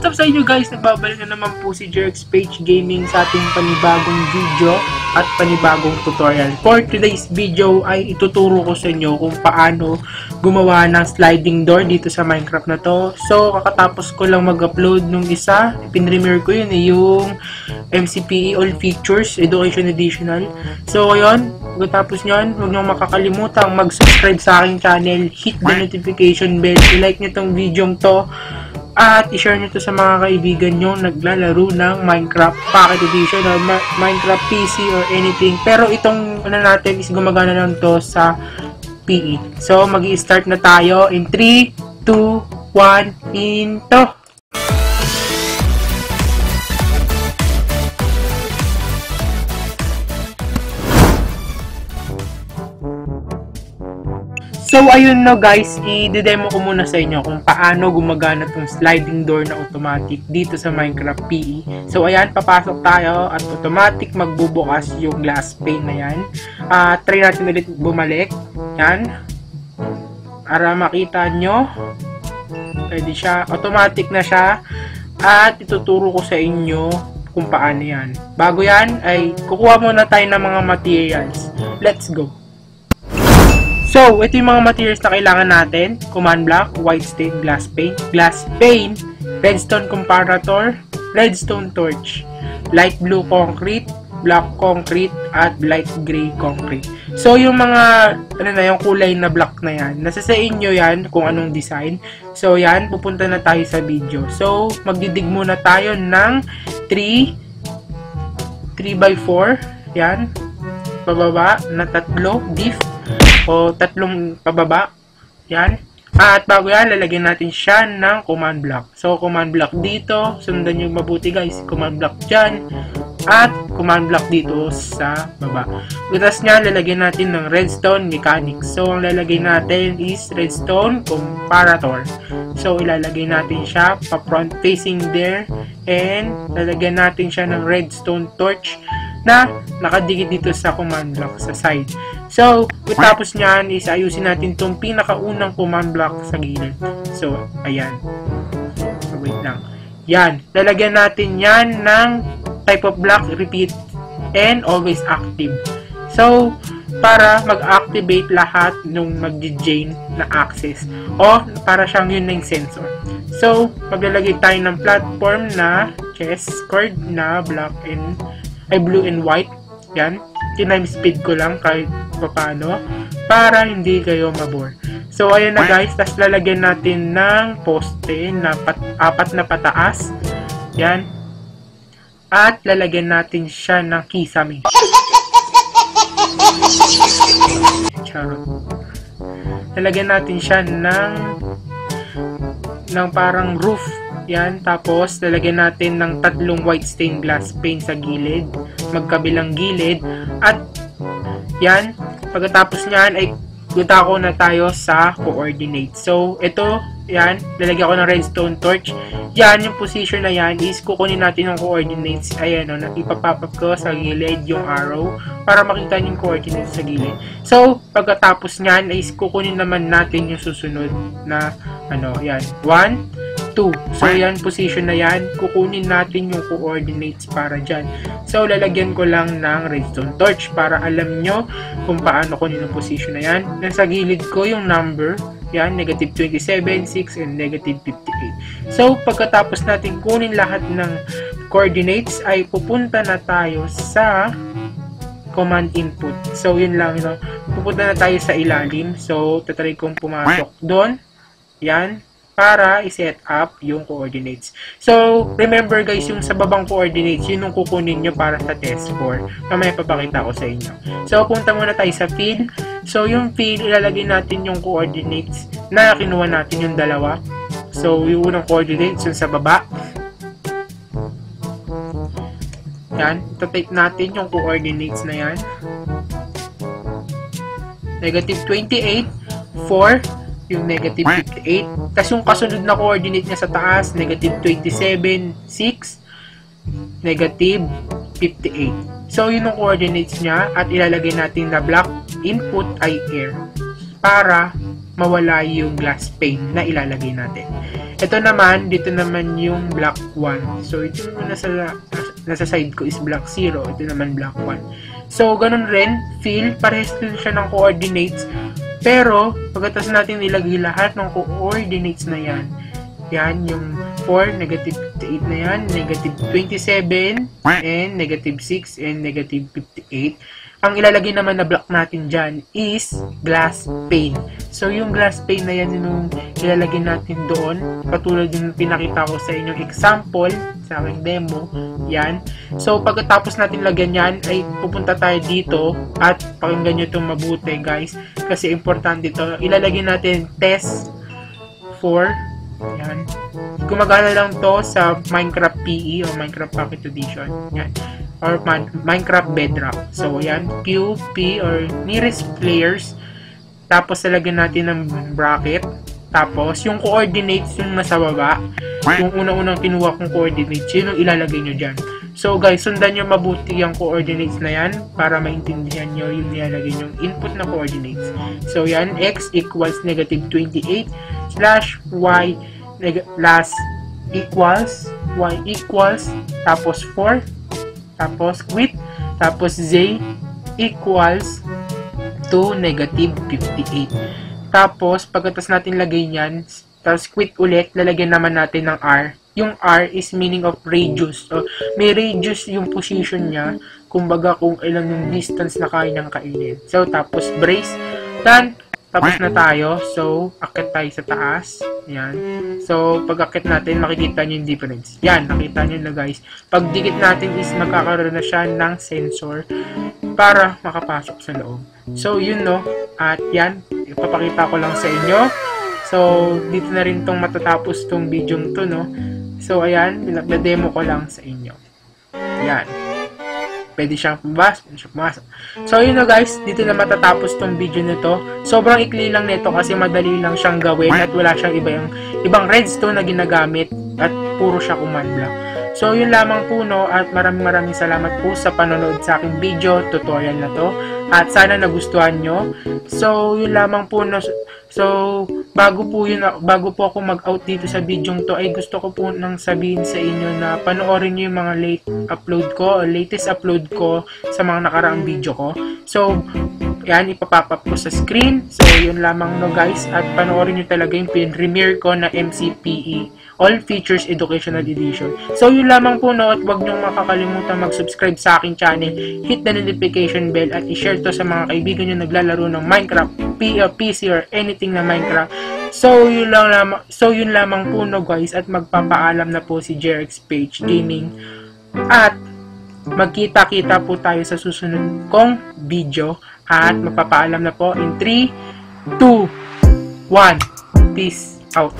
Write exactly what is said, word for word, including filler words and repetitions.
What's up sa inyo guys? Nagbabalik na naman po si Jrxcx Gaming sa ating panibagong video at panibagong tutorial. For today's video ay ituturo ko sa inyo kung paano gumawa ng sliding door dito sa Minecraft na to. So kakatapos ko lang mag-upload nung isa, pinremere ko yun, yung M C P E All Features Education Additional. So ayun, pagkatapos nyon, huwag nyo makakalimutang mag-subscribe sa aking channel, hit the notification bell, i-like nyo tong video to, at i-share nyo to sa mga kaibigan nyo naglalaro ng Minecraft Pocket Edition or Ma Minecraft P C or anything. Pero itong ano natin is gumagana lang to sa P E. So mag-i-start na tayo in three, two, one, into! So ayun no guys, i-demo ko muna sa inyo kung paano gumagana tong sliding door na automatic dito sa Minecraft P E. So ayan, papasok tayo at automatic magbubukas yung glass pane na yan. Uh, try natin ulit bumalik. Yan. Para makita nyo, pwede siya. Automatic na siya. At ituturo ko sa inyo kung paano yan. Bago yan, ay kukuha muna tayo ng mga materials. Let's go! So, ito yung mga materials na kailangan natin. Command block, white stain, glass pane, glass pane, redstone comparator, redstone torch, light blue concrete, black concrete, at light gray concrete. So, yung mga, ano na, yung kulay na black na yan. Nasa sa inyo yan, kung anong design. So, yan, pupunta na tayo sa video. So, magdidig muna tayo ng three by four, yan, pababa, na tatlo, diff, o tatlong pababa. Yan. At bago yan, lalagyan natin siya ng command block. So, command block dito. Sundan nyo mabuti guys. Command block dyan. At command block dito sa baba. Butas nga, lalagyan natin ng redstone mechanics. So, ang lalagay natin is redstone comparator. So, ilalagay natin siya pa front facing there. And, lalagyan natin siya ng redstone torch na nakadikit dito sa command block sa side. So, pagkatapos nyan is ayusin natin itong pinakaunang command block sa gilid. So, ayan. So, wait lang. Yan. Lalagyan natin yan ng type of block, repeat, and always active. So, para mag-activate lahat nung mag-jain na access. O, para siyang yun na yung sensor. So, maglalagay tayo ng platform na chess cord na black and ay blue and white. Yan. Time speed ko lang kahit paano para hindi kayo mabore. So ayan na guys, tas lalagyan natin ng poste na pat, apat na pataas. Yan. At lalagyan natin siya ng kisame. Charot. Lalagyan natin siya ng ng parang roof. Yan, tapos lalagyan natin ng tatlong white stained glass pane sa gilid, magkabilang gilid, at yan, pagkatapos niyan ay guta ko na tayo sa coordinate. So, ito, yan, lalagyan ko ng redstone torch. Yan, yung position na yan is kukunin natin ng coordinates. Ayan, no, ipapapap ko sa gilid yung arrow para makita yung coordinates sa gilid. So, pagkatapos niyan is kukunin naman natin yung susunod na, ano, yan, one, two. So, yan, position na yan. Kukunin natin yung coordinates para dyan. So, lalagyan ko lang ng redstone torch para alam nyo kung paano kunin yung position na yan. Nasa gilid ko yung number. Yan, negative twenty-seven, six, and negative fifty-eight. So, pagkatapos natin kunin lahat ng coordinates, ay pupunta na tayo sa command input. So, yun lang. No? Pupunta na tayo sa ilalim. So, tatry kong pumasok doon. Yan. Para i-set up yung coordinates. So, remember guys, yung sa babang coordinates, yun yung kukunin nyo para sa test score. Mamaya papakita ko sa inyo. So, punta muna tayo sa field. So, yung field, ilalagay natin yung coordinates na kinuha natin yung dalawa. So, yung unang coordinates, yung sa baba. Yan. Ito-type natin yung coordinates na yan. negative twenty-eight, four, yung negative fifty-eight. Tapos yung kasunod na coordinate niya sa taas, negative twenty-seven, six, negative fifty-eight. So, yun yung coordinates niya at ilalagay natin na black input ay air para mawala yung glass pane na ilalagay natin. Ito naman, dito naman yung block one. So, ito yung nasa, nasa side ko is block zero. Ito naman block one. So, ganun rin. Fill, parehas din siya ng coordinates. Pero, pagkatapos natin ilagay lahat ng coordinates na yan. Yan, yung four, negative fifty-eight na yan, negative twenty-seven, and negative six, and negative fifty-eight. Ang ilalagay naman na block natin dyan is glass pane. So, yung glass pane na yan yung ilalagay natin doon. Katulad yung pinakita ko sa inyong example, sa aking demo. Yan. So, pagkatapos natin lagyan yan, ay pupunta tayo dito. At pakinggan nyo itong mabuti, guys. Kasi importante ito. Ilalagay natin test for. Yan. Gumagana lang to sa Minecraft P E o Minecraft Pocket Edition. Yan. Or Minecraft Bedrock. So, yan. Q, P, or nearest players. Tapos, talagyan natin ng bracket. Tapos, yung coordinates yung nasa baba. Yung una-unang kinuha kong coordinates, yun yung ilalagay nyo dyan. So, guys, sundan nyo mabuti yung coordinates na yan para maintindihan nyo yung nilalagay yung input na coordinates. So, yan. X equals negative twenty-eight slash Y plus equals Y equals tapos four tapos quit, tapos Z equals to negative fifty-eight. Tapos, pagkatas natin lagay niyan, tapos quit ulit, lalagyan naman natin ng R. Yung R is meaning of radius. So, may radius yung position niya, kumbaga kung ilang yung distance na kaya niyang kainin. So, tapos brace, done. Tapos na tayo. So, akit tayo sa taas. Yan. So, pag akit natin, makikita nyo yung difference. Yan, nakita nyo na, guys. Pag dikit natin is magkakaroon na siya ng sensor para makapasok sa loob. So, yun, no. At yan, ipapakita ko lang sa inyo. So, dito na rin tong matatapos tong video to, no. So, ayan, pinag-demo ko lang sa inyo. Yan. Pwede siyang pumasok, pwede siyang pumasok. So, yun na, guys, dito na matatapos tong video nito. Sobrang ikli lang nito kasi madali lang siyang gawin at wala siyang iba yung, ibang redstone na ginagamit at puro siya command block. So, yun lamang po, no, at maraming maraming salamat po sa panonood sa aking video tutorial na to at sana nagustuhan nyo. So, yun lamang po, no. So, bago po yun, bago po ako mag-out dito sa video to, ay gusto ko po nang sabihin sa inyo na panoorin nyo yung mga late upload ko, latest upload ko sa mga nakaraang video ko. So, yan, ipapop up ko sa screen. So, yun lamang, no, guys, at panoorin nyo talaga yung premiere ko na M C P E, All Features Educational Edition. So, yun lamang po, no, at huwag nyo makakalimutan mag-subscribe sa aking channel, hit the notification bell, at i-share to sa mga kaibigan nyo naglalaro ng Minecraft, P C or anything na Minecraft. So, yun lang lamang, so yun lamang po, no, guys, at magpapaalam na po si Jrxcx Gaming at magkita-kita po tayo sa susunod kong video at magpapaalam na po in three, two, one. Peace out.